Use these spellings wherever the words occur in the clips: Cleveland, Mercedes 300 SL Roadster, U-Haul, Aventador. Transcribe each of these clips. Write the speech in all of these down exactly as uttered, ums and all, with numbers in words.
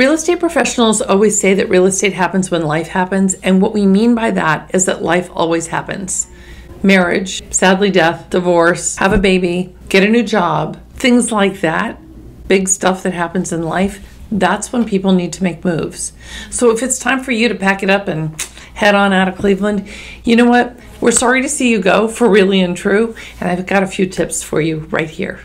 Real estate professionals always say that real estate happens when life happens, and what we mean by that is that life always happens. Marriage, sadly death, divorce, have a baby, get a new job, things like that, big stuff that happens in life, that's when people need to make moves. So if it's time for you to pack it up and head on out of Cleveland, you know what? We're sorry to see you go, for really and true, and I've got a few tips for you right here.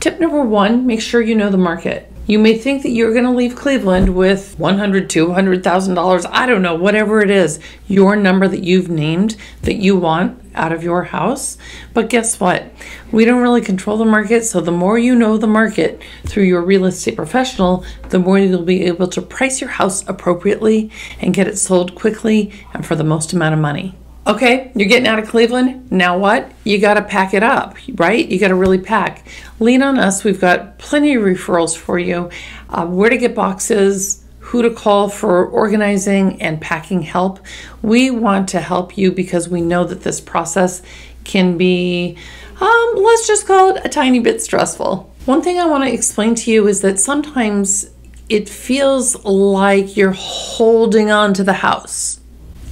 Tip number one, make sure you know the market. You may think that you're gonna leave Cleveland with one hundred thousand dollars, two hundred thousand dollars, I don't know, whatever it is, your number that you've named that you want out of your house. But guess what? We don't really control the market, so the more you know the market through your real estate professional, the more you'll be able to price your house appropriately and get it sold quickly and for the most amount of money. Okay, you're getting out of Cleveland, now what? You gotta pack it up, right? You gotta really pack. Lean on us, we've got plenty of referrals for you, uh, where to get boxes, who to call for organizing and packing help. We want to help you because we know that this process can be, um, let's just call it a tiny bit stressful. One thing I wanna explain to you is that sometimes it feels like you're holding on to the house.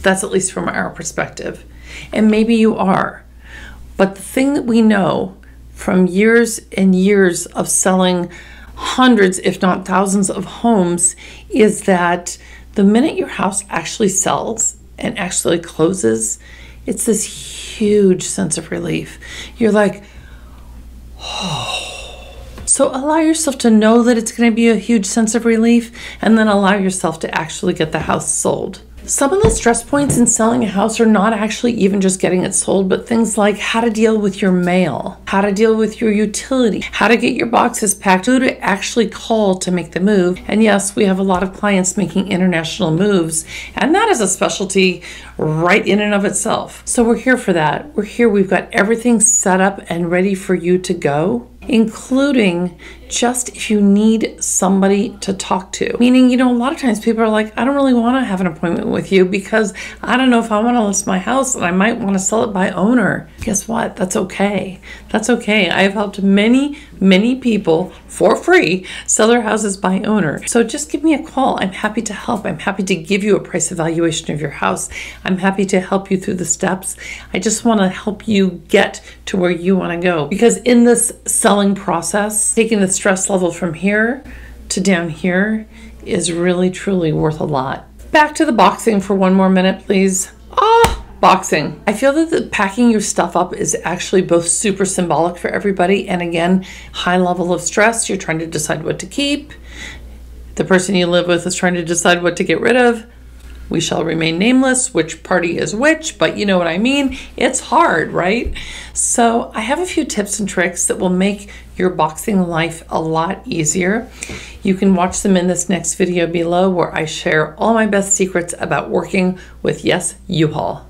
That's at least from our perspective. And maybe you are. But the thing that we know from years and years of selling hundreds, if not thousands of homes, is that the minute your house actually sells and actually closes, it's this huge sense of relief. You're like, oh. So allow yourself to know that it's going to be a huge sense of relief, and then allow yourself to actually get the house sold. Some of the stress points in selling a house are not actually even just getting it sold, but things like how to deal with your mail, how to deal with your utility, how to get your boxes packed, who to actually call to make the move. And yes, we have a lot of clients making international moves, and that is a specialty right in and of itself. So we're here for that. We're here. We've got everything set up and ready for you to go, including just if you need somebody to talk to. Meaning, you know, a lot of times people are like, I don't really want to have an appointment with you because I don't know if I want to list my house and I might want to sell it by owner. Guess what? That's okay. That's okay. I've helped many, many people for free sell their houses by owner. So just give me a call. I'm happy to help. I'm happy to give you a price evaluation of your house. I'm happy to help you through the steps. I just want to help you get to where you want to go, because in this selling process, taking the stress level from here to down here is really truly worth a lot. Back to the boxing for one more minute, please. Ah, boxing. I feel that the packing your stuff up is actually both super symbolic for everybody, and again, high level of stress. You're trying to decide what to keep. The person you live with is trying to decide what to get rid of. We shall remain nameless, which party is which, but you know what I mean. It's hard, right? So I have a few tips and tricks that will make your boxing life a lot easier. You can watch them in this next video below, where I share all my best secrets about working with, yes, U-Haul.